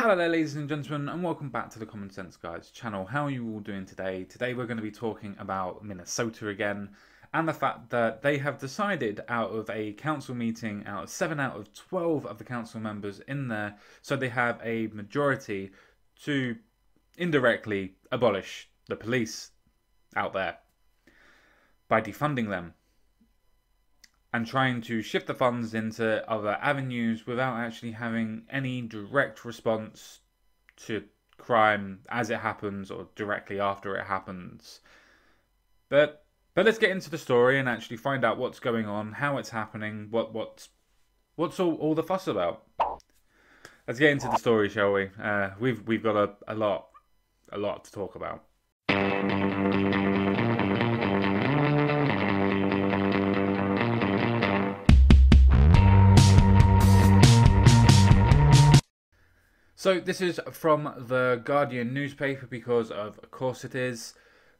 Hello there, ladies and gentlemen, and welcome back to the Common Sense Guys channel. How are you all doing today? Today we're going to be talking about Minnesota again, and the fact that they have decided out of a council meeting, out of 7 out of 12 of the council members in there, so they have a majority to indirectly abolish the police out there by defunding them and trying to shift the funds into other avenues without actually having any direct response to crime as it happens or directly after it happens. But let's get into the story and actually find out what's going on, how it's happening, what's all the fuss about. Let's get into the story, shall we? We've got a lot to talk about. So this is from The Guardian newspaper because, of course, it is.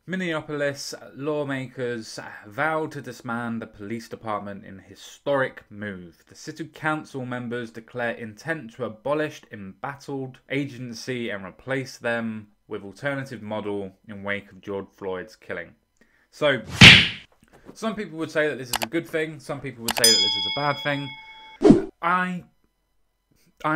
Minneapolis lawmakers vow to disband the police department in a historic move. The city council members declare intent to abolish embattled agency and replace them with alternative model in wake of George Floyd's killing. So, some people would say that this is a good thing. Some people would say that this is a bad thing. I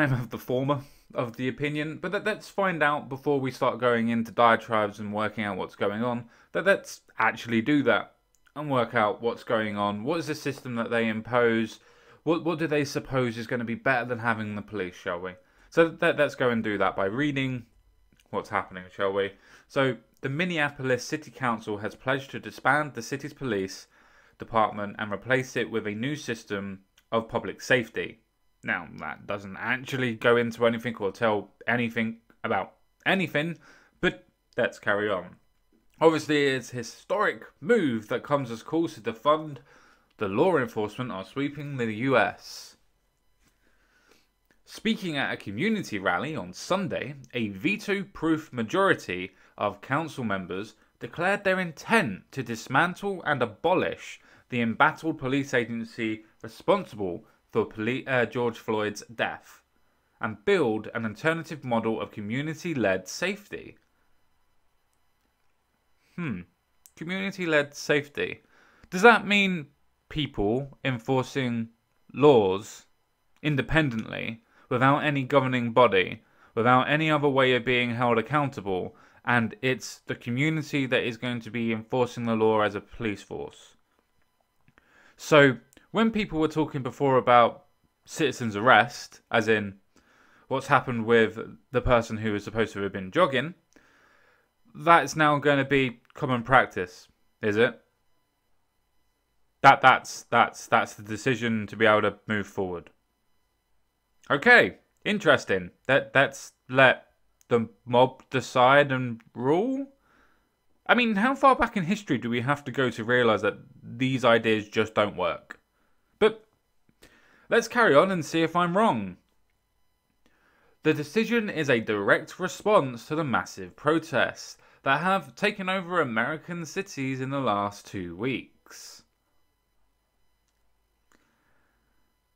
am of the former of the opinion, but let's find out before we start going into diatribes and working out what's going on, let's actually do that and work out what's going on. What is the system that they impose? What do they suppose is going to be better than having the police, shall we? So let's go and do that by reading what's happening, shall we? So the Minneapolis City Council has pledged to disband the city's police department and replace it with a new system of public safety. Now, that doesn't actually go into anything or tell anything about anything, but let's carry on. Obviously, it's a historic move that comes as calls to defund the law enforcement are sweeping the US. Speaking at a community rally on Sunday, a veto-proof majority of council members declared their intent to dismantle and abolish the embattled police agency responsible for George Floyd's death, and build an alternative model of community-led safety. Community-led safety. Does that mean people enforcing laws independently, without any governing body, without any other way of being held accountable, and it's the community that is going to be enforcing the law as a police force? So, when people were talking before about citizens' arrest, as in what's happened with the person who was supposed to have been jogging, that's now going to be common practice, is it? That's the decision to be able to move forward. Okay, interesting. Let's let the mob decide and rule. I mean, how far back in history do we have to go to realise that these ideas just don't work? But let's carry on and see if I'm wrong. The decision is a direct response to the massive protests that have taken over American cities in the last 2 weeks.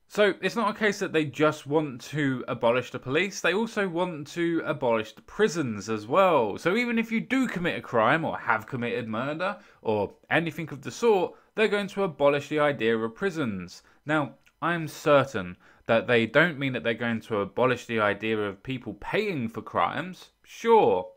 So it's not a case that they just want to abolish the police, they also want to abolish the prisons as well. So even if you do commit a crime or have committed murder or anything of the sort, they're going to abolish the idea of prisons. Now, I'm certain that they don't mean that they're going to abolish the idea of people paying for crimes, sure.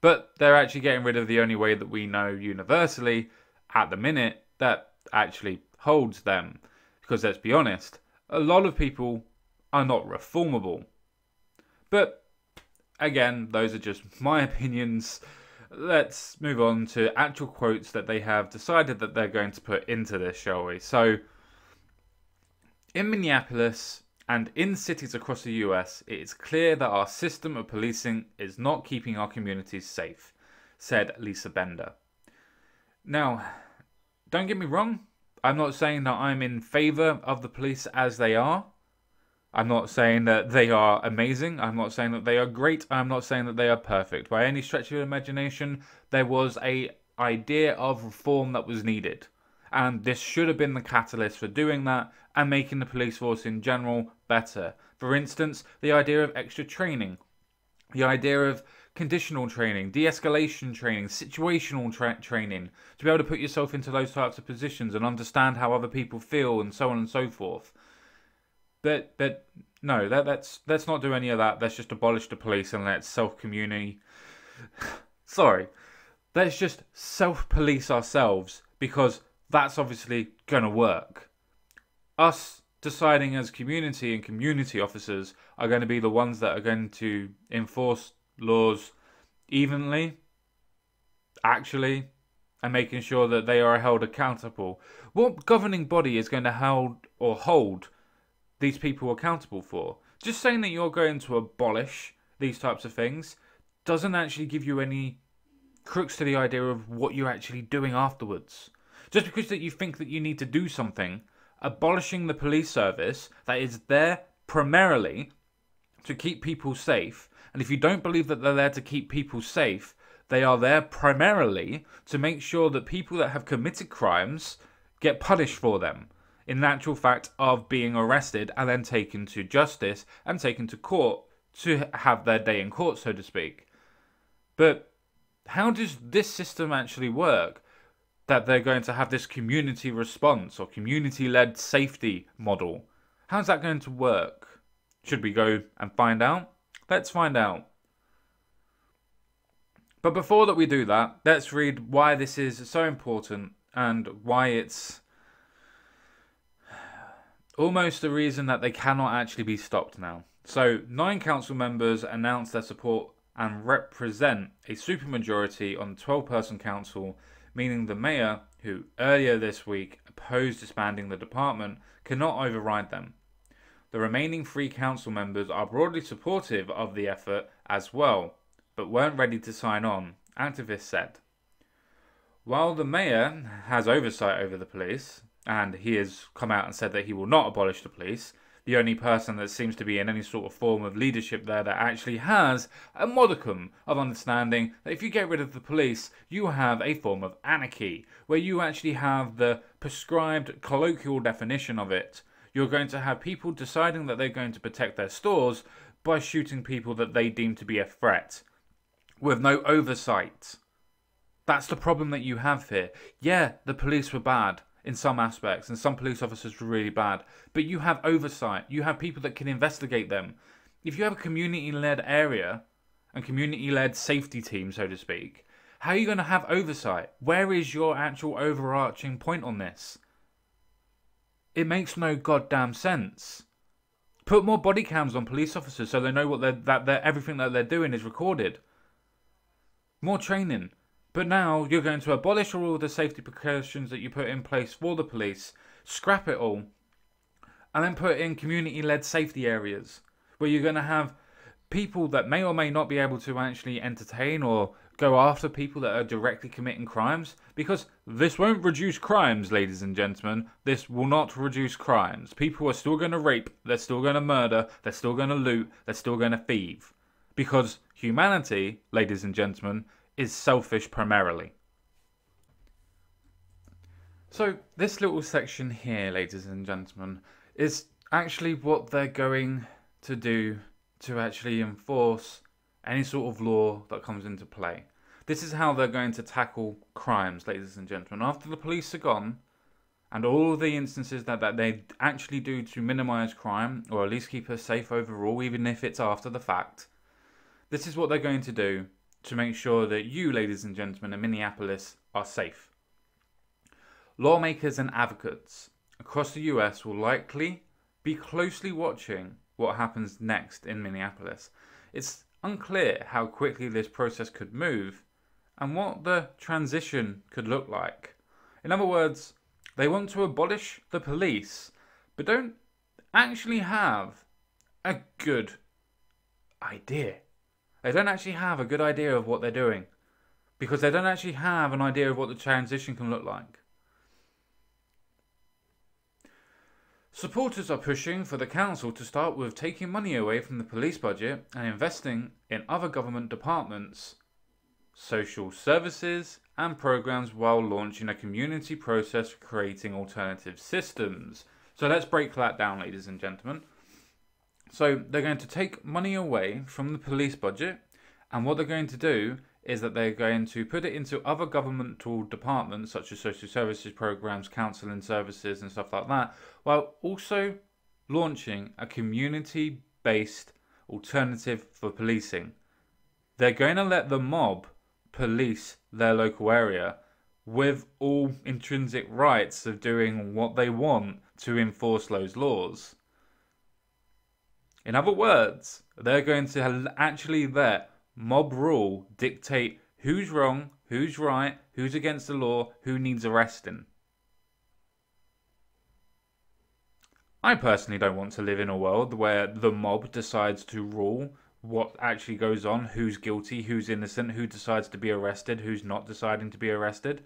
But they're actually getting rid of the only way that we know universally, at the minute, that actually holds them. Because let's be honest, a lot of people are not reformable. But, again, those are just my opinions. Let's move on to actual quotes that they have decided that they're going to put into this, shall we? So, in Minneapolis and in cities across the US, it is clear that our system of policing is not keeping our communities safe, said Lisa Bender. Now, don't get me wrong, I'm not saying that I'm in favour of the police as they are. I'm not saying that they are amazing, I'm not saying that they are great, I'm not saying that they are perfect. By any stretch of the imagination, there was an idea of reform that was needed. And this should have been the catalyst for doing that, and making the police force in general better. For instance, the idea of extra training, the idea of conditional training, de-escalation training, situational training, to be able to put yourself into those types of positions and understand how other people feel and so on and so forth. But no, let's not do any of that. Let's just abolish the police and let's self-community. Sorry. Let's just self-police ourselves, because that's obviously going to work. Us deciding as community and community officers are going to be the ones that are going to enforce laws evenly, actually, and making sure that they are held accountable. What governing body is going to hold these people accountable for? Just saying that you're going to abolish these types of things doesn't actually give you any crux to the idea of what you're actually doing afterwards. Just because that you think that you need to do something, abolishing the police service that is there primarily to keep people safe, and if you don't believe that they're there to keep people safe, they are there primarily to make sure that people that have committed crimes get punished for them, in actual fact of being arrested and then taken to justice and taken to court to have their day in court, so to speak. But how does this system actually work, that they're going to have this community response or community-led safety model? How's that going to work? Should we go and find out? Let's find out. But before that we do that, let's read why this is so important and why it's almost the reason that they cannot actually be stopped now. So, 9 council members announced their support and represent a supermajority on the 12-person council, meaning the mayor, who earlier this week opposed disbanding the department, cannot override them. The remaining 3 council members are broadly supportive of the effort as well, but weren't ready to sign on, activists said. While the mayor has oversight over the police, and he has come out and said that he will not abolish the police, the only person that seems to be in any sort of form of leadership there that actually has a modicum of understanding that if you get rid of the police, you have a form of anarchy, where you actually have the prescribed colloquial definition of it. You're going to have people deciding that they're going to protect their stores by shooting people that they deem to be a threat, with no oversight. That's the problem that you have here. Yeah, the police were bad in some aspects, and some police officers were really bad, but you have oversight, you have people that can investigate them. If you have a community-led area, and community-led safety team, so to speak, how are you going to have oversight? Where is your actual overarching point on this? It makes no goddamn sense. Put more body cams on police officers so they know what everything that they're doing is recorded. More training. But now you're going to abolish all the safety precautions that you put in place for the police, scrap it all, and then put in community-led safety areas where you're going to have people that may or may not be able to actually entertain or go after people that are directly committing crimes, because this won't reduce crimes, ladies and gentlemen. This will not reduce crimes. People are still going to rape, they're still going to murder, they're still going to loot, they're still going to thieve. Because humanity, ladies and gentlemen, is selfish primarily. So this little section here, ladies and gentlemen, is actually what they're going to do to actually enforce any sort of law that comes into play. This is how they're going to tackle crimes, ladies and gentlemen. After the police are gone, and all the instances that they actually do to minimise crime, or at least keep us safe overall, even if it's after the fact, this is what they're going to do to make sure that you, ladies and gentlemen, in Minneapolis are safe. Lawmakers and advocates across the US will likely be closely watching what happens next in Minneapolis. It's unclear how quickly this process could move and what the transition could look like. In other words, they want to abolish the police, but don't actually have a good idea. They don't actually have a good idea of what they're doing, because they don't actually have an idea of what the transition can look like. Supporters are pushing for the council to start with taking money away from the police budget and investing in other government departments, social services and programs, while launching a community process for creating alternative systems, So let's break that down, ladies and gentlemen. So they're going to take money away from the police budget, and what they're going to do is that they're going to put it into other governmental departments such as social services programs, counseling services and stuff like that, while also launching a community-based alternative for policing. They're going to let the mob police their local area with all intrinsic rights of doing what they want to enforce those laws. In other words, they're going to actually let mob rule dictate who's wrong, who's right, who's against the law, who needs arresting. I personally don't want to live in a world where the mob decides to rule what actually goes on, who's guilty, who's innocent, who decides to be arrested, who's not deciding to be arrested.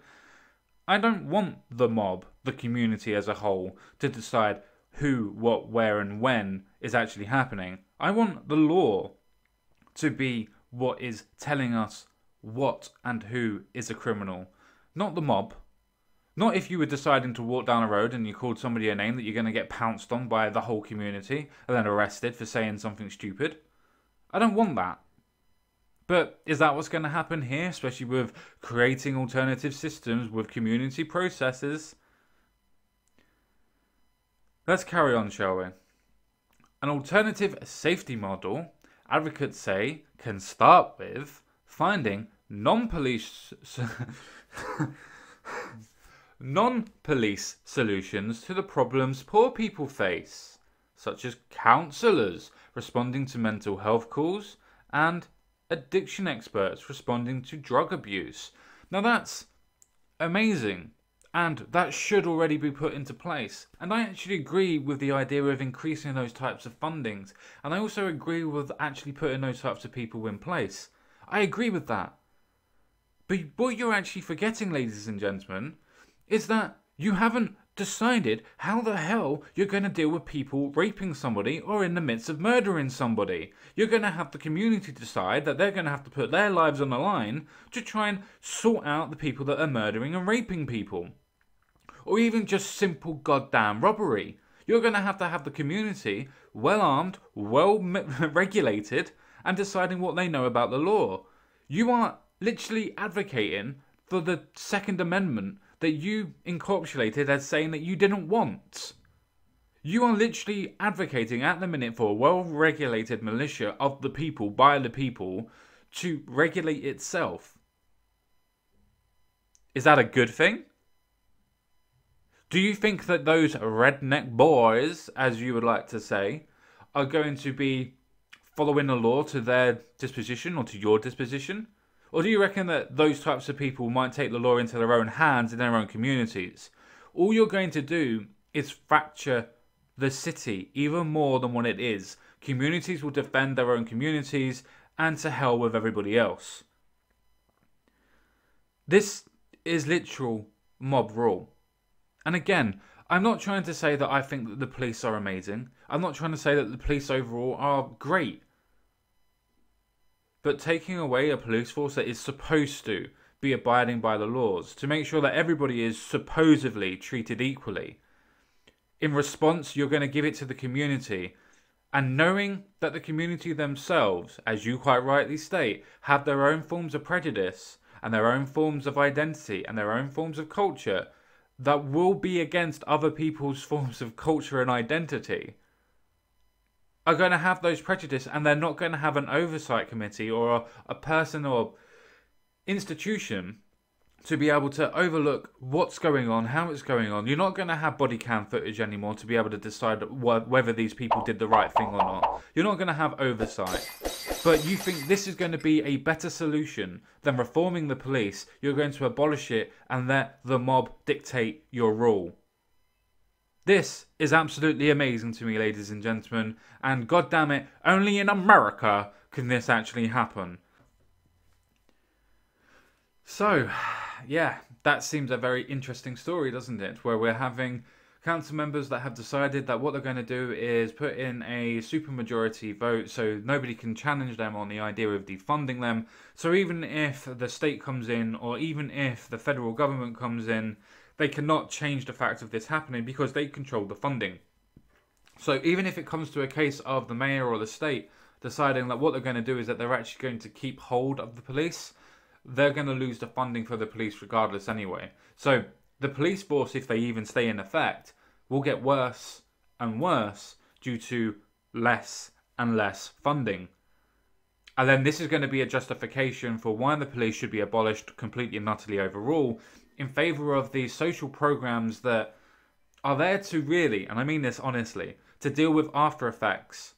I don't want the mob, the community as a whole, to decide who, what, where and when is actually happening. I want the law to be what is telling us what and who is a criminal, not the mob. Not if you were deciding to walk down a road and you called somebody a name that you're going to get pounced on by the whole community and then arrested for saying something stupid. I don't want that. But is that what's going to happen here, especially with creating alternative systems with community processes? Let's carry on, shall we? An alternative safety model, advocates say, can start with finding non-police solutions to the problems poor people face, such as counsellors responding to mental health calls and addiction experts responding to drug abuse. Now that's amazing, and that should already be put into place. And I actually agree with the idea of increasing those types of fundings, and I also agree with actually putting those types of people in place. I agree with that. But what you're actually forgetting, ladies and gentlemen, is that you haven't decided how the hell you're going to deal with people raping somebody or in the midst of murdering somebody. You're going to have the community decide that they're going to have to put their lives on the line to try and sort out the people that are murdering and raping people. Or even just simple goddamn robbery. You're going to have the community well armed, well regulated, and deciding what they know about the law. You are literally advocating for the Second Amendment that you encapsulated as saying that you didn't want. You are literally advocating at the minute for a well-regulated militia of the people, by the people, to regulate itself. Is that a good thing? Do you think that those redneck boys, as you would like to say, are going to be following the law to their disposition or to your disposition? Or do you reckon that those types of people might take the law into their own hands in their own communities? All you're going to do is fracture the city even more than what it is. Communities will defend their own communities, and to hell with everybody else. This is literal mob rule. And again, I'm not trying to say that I think that the police are amazing. I'm not trying to say that the police overall are great. But taking away a police force that is supposed to be abiding by the laws, to make sure that everybody is supposedly treated equally. In response, you're going to give it to the community. And knowing that the community themselves, as you quite rightly state, have their own forms of prejudice, and their own forms of identity, and their own forms of culture, that will be against other people's forms of culture and identity, are going to have those prejudices, and they're not going to have an oversight committee or a person or institution to be able to overlook what's going on, how it's going on. You're not going to have body cam footage anymore to be able to decide whether these people did the right thing or not. You're not going to have oversight. But you think this is going to be a better solution than reforming the police. You're going to abolish it and let the mob dictate your rule. This is absolutely amazing to me, ladies and gentlemen, and goddamn it, only in America can this actually happen. So, yeah, that seems a very interesting story, doesn't it? Where we're having council members that have decided that what they're going to do is put in a supermajority vote so nobody can challenge them on the idea of defunding them. So even if the state comes in, or even if the federal government comes in, they cannot change the fact of this happening because they control the funding. So even if it comes to a case of the mayor or the state deciding that what they're going to do is that they're actually going to keep hold of the police, they're going to lose the funding for the police regardless anyway. So the police force, if they even stay in effect, will get worse and worse due to less and less funding. And then this is going to be a justification for why the police should be abolished completely and utterly overall in favour of these social programmes that are there to really, and I mean this honestly, to deal with after effects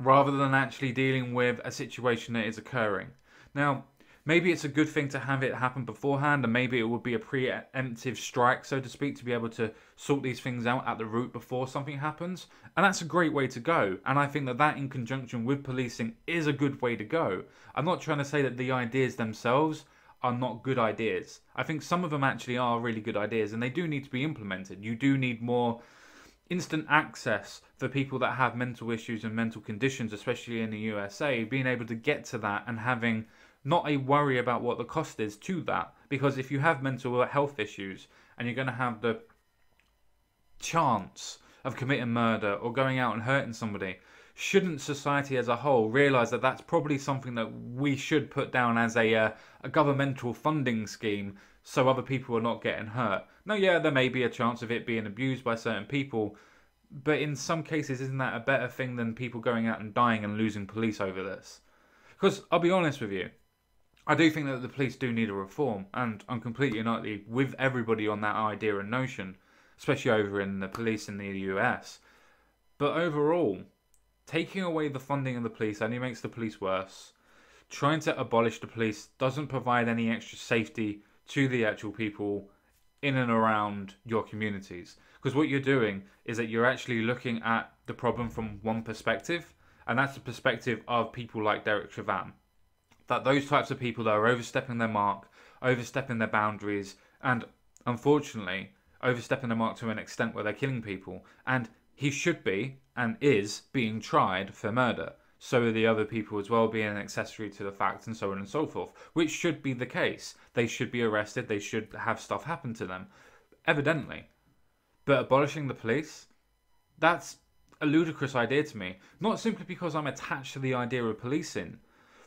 rather than actually dealing with a situation that is occurring. Now, maybe it's a good thing to have it happen beforehand, and maybe it would be a preemptive strike, so to speak, to be able to sort these things out at the root before something happens. And that's a great way to go. And I think that that in conjunction with policing is a good way to go. I'm not trying to say that the ideas themselves are not good ideas. I think some of them actually are really good ideas, and they do need to be implemented. You do need more instant access for people that have mental issues and mental conditions, especially in the USA, being able to get to that and having not a worry about what the cost is to that. Because if you have mental health issues and you're going to have the chance of committing murder or going out and hurting somebody, shouldn't society as a whole realise that that's probably something that we should put down as a governmental funding scheme so other people are not getting hurt? Now, yeah, there may be a chance of it being abused by certain people, but in some cases, isn't that a better thing than people going out and dying and losing police over this? Because I'll be honest with you, I do think that the police do need a reform, and I'm completely and utterly with everybody on that idea and notion, especially over in the police in the US. But overall, taking away the funding of the police only makes the police worse. Trying to abolish the police doesn't provide any extra safety to the actual people in and around your communities. Because what you're doing is that you're actually looking at the problem from one perspective, and that's the perspective of people like Derek Chauvin. That those types of people that are overstepping their mark, overstepping their boundaries, and unfortunately, overstepping their mark to an extent where they're killing people. And he should be, and is, being tried for murder. So are the other people as well, being an accessory to the fact, and so on and so forth. Which should be the case. They should be arrested, they should have stuff happen to them. Evidently. But abolishing the police? That's a ludicrous idea to me. Not simply because I'm attached to the idea of policing,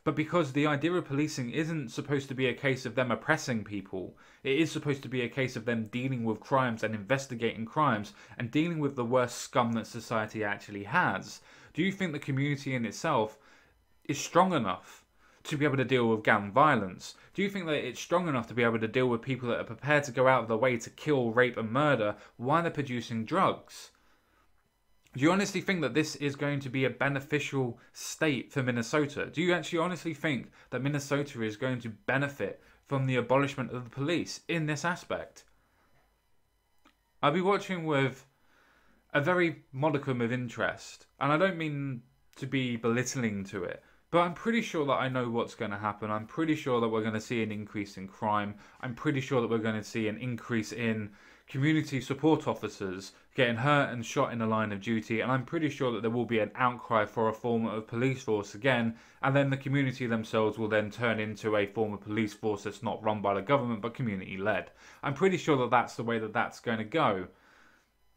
but because the idea of policing isn't supposed to be a case of them oppressing people. It is supposed to be a case of them dealing with crimes and investigating crimes and dealing with the worst scum that society actually has. Do you think the community in itself is strong enough to be able to deal with gang violence? Do you think that it's strong enough to be able to deal with people that are prepared to go out of their way to kill, rape and murder while they're producing drugs? Do you honestly think that this is going to be a beneficial state for Minnesota? Do you actually honestly think that Minnesota is going to benefit from the abolishment of the police in this aspect? I'll be watching with a very modicum of interest, and I don't mean to be belittling to it, but I'm pretty sure that I know what's going to happen. I'm pretty sure that we're going to see an increase in crime. I'm pretty sure that we're going to see an increase in community support officers getting hurt and shot in the line of duty, and I'm pretty sure that there will be an outcry for a form of police force again, and then the community themselves will then turn into a form of police force that's not run by the government but community led. I'm pretty sure that that's the way that that's going to go.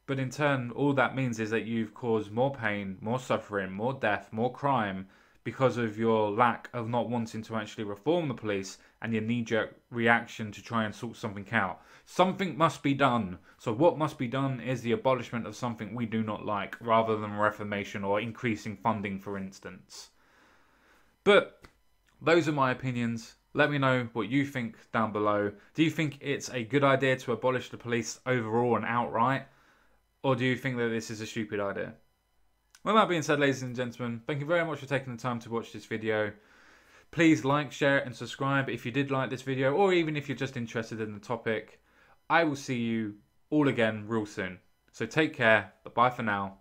But in turn, all that means is that you've caused more pain, more suffering, more death, more crime because of your lack of not wanting to actually reform the police and your knee-jerk reaction to try and sort something out. Something must be done. So what must be done is the abolishment of something we do not like, rather than reformation or increasing funding, for instance. But those are my opinions. Let me know what you think down below. Do you think it's a good idea to abolish the police overall and outright? Or do you think that this is a stupid idea? Well, that being said, ladies and gentlemen, thank you very much for taking the time to watch this video. Please like, share and subscribe if you did like this video, or even if you're just interested in the topic. I will see you all again real soon. So take care, but bye for now.